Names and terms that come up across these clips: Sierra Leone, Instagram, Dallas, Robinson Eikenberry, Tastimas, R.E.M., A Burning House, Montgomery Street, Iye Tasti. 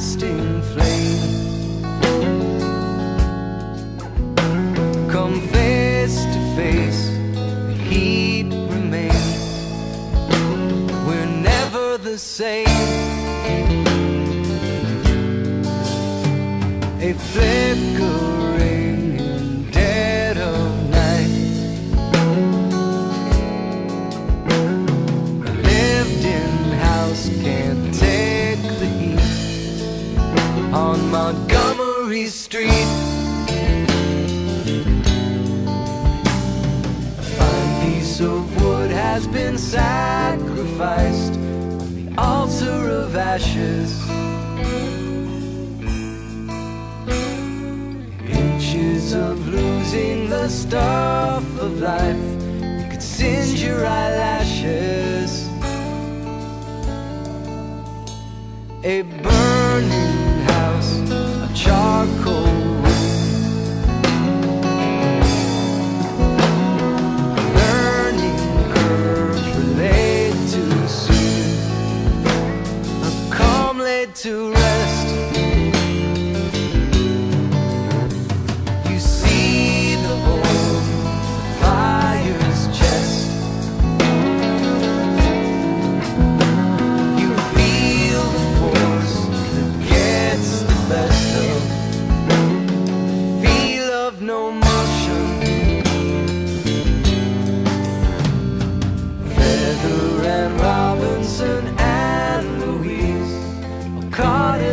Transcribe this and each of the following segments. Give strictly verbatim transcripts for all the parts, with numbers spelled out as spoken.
everlasting flame. Come face to face, the heat remains. We're never the same. A flickering in dead of night. A lived-in house can't take the heat. On Montgomery Street, a fine piece of wood has been sacrificed on the altar of ashes. Of losing the stuff of life, you could singe your eyelashes. A burning house, a charcoal room, a learning curve relayed too soon, a calm laid to rest.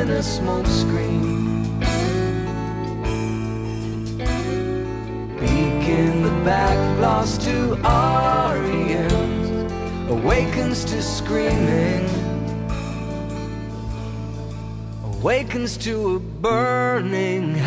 A smoke screen, peek in the back, lost to R E M, awakens to screaming, awakens to a burning house.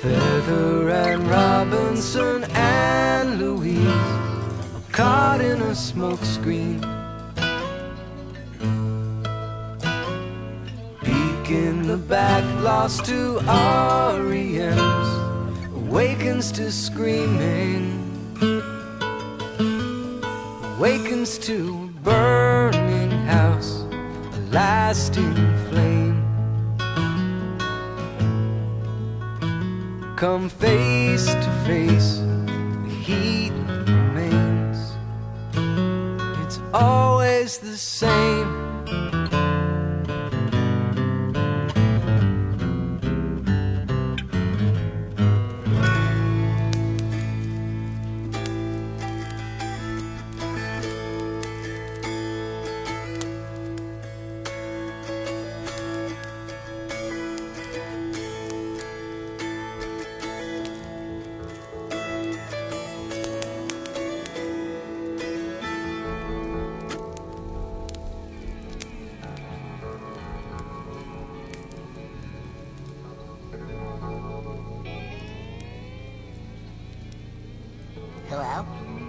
Feather and Robinson and Louise are caught in a smokescreen. Peek in the back, lost to R E M's, awakens to screaming, awakens to a burning house, a lasting flame. Come face to face, the heat remains. It's always the same. Hello?